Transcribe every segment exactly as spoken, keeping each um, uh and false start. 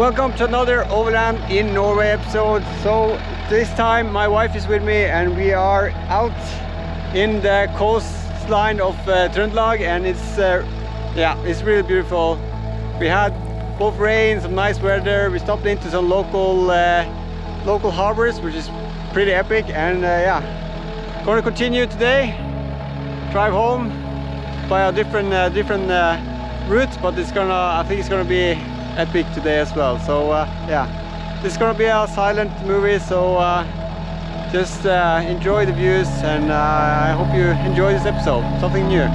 Welcome to another Overland in Norway episode. So this time my wife is with me and we are out in the coastline of uh, Trøndelag, and it's uh, yeah, it's really beautiful. We had both rain, some nice weather. We stopped into some local uh, local harbors, which is pretty epic. And uh, yeah, going to continue today. Drive home by a different uh, different uh, route, but it's gonna. I think it's gonna be epic today as well. So uh, yeah, this is gonna be a silent movie, so uh, just uh, enjoy the views, and uh, I hope you enjoy this episode, something new.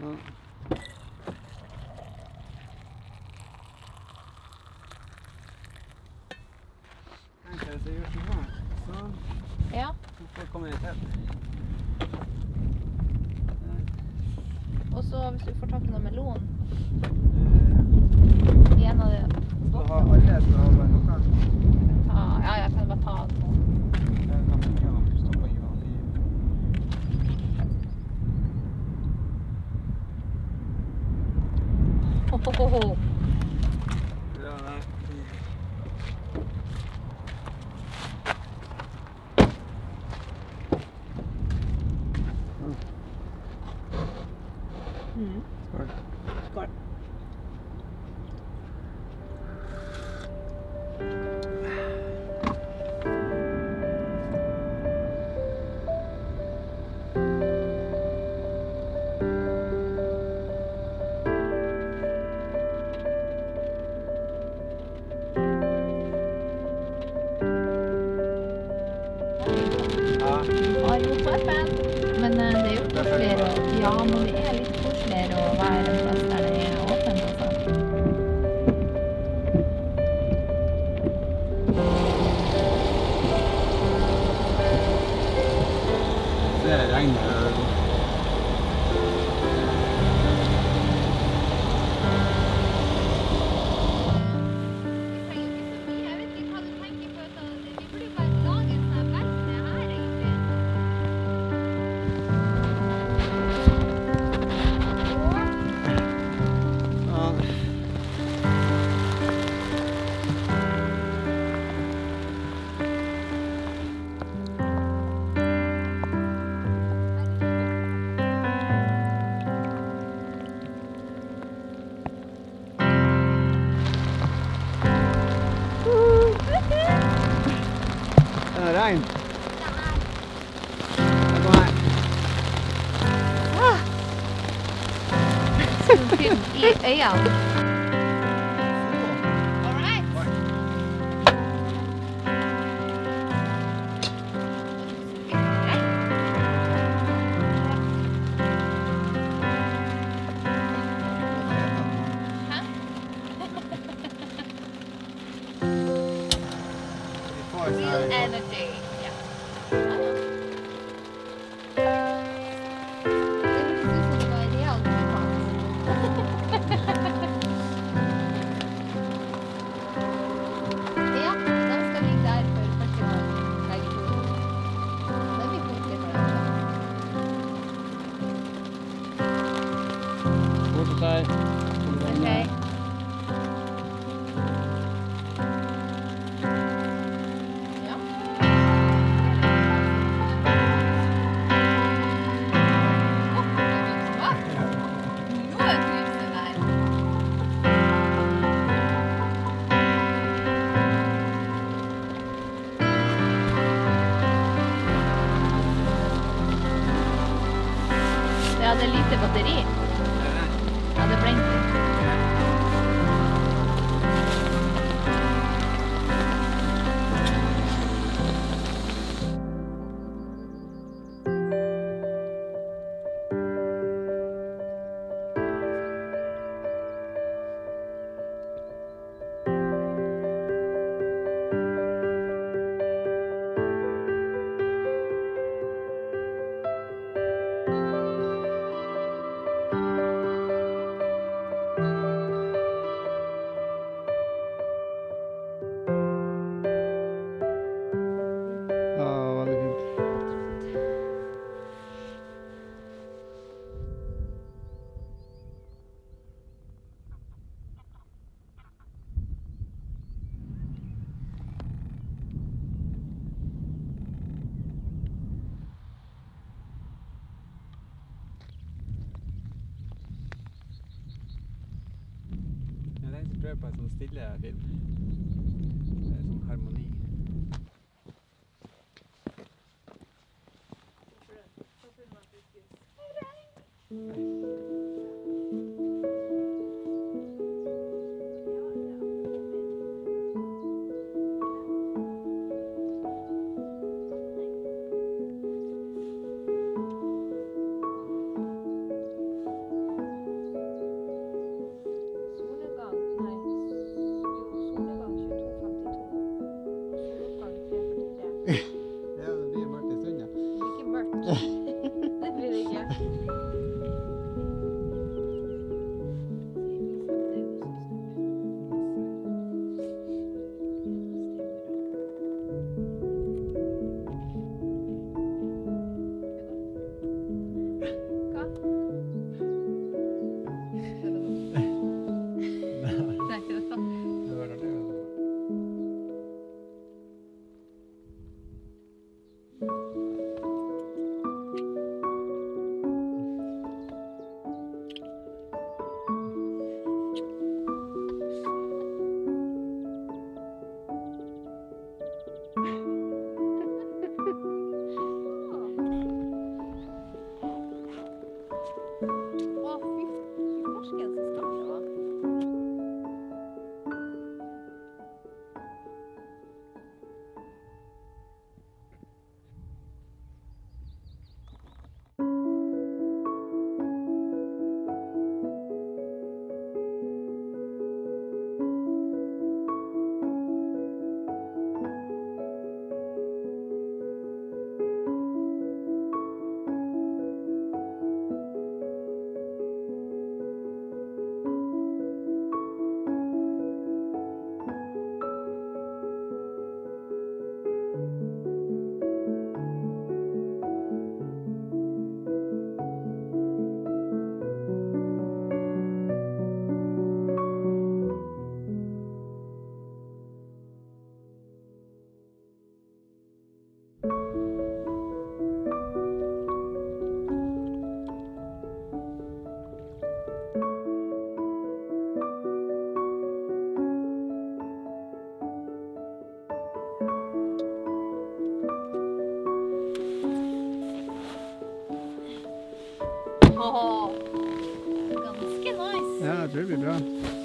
Mm. Kanskje jeg gjør sånn her. Sånn. Ja. Så får jeg komme litt tett. Og så hvis du får takke noe melon. I en av de... Da har alle det som har vært noe. Ja, jeg kan bare ta noe. Det er noe som jeg har stått på i vanlig. Ho-ho-ho-ho-ho. Ja, nei. Mm. Skål. Skål. Men det er jo koseligere, ja, men det er litt koseligere å være en plass der det er åpent og sånn. Det er regnet. Rein. Kom her. Solfilm i øynene. All right. Real energy. Okay. Okay. Det hadde lite batteri. Ja, det ble ikke. Jeg prøver på en sånn stille film. Det er sånn harmoni. Ja, det blir mørkt i stund, ja. Det blir mørkt. Det blir det ikke. Ganske nice. Ja, jeg tror det blir bra.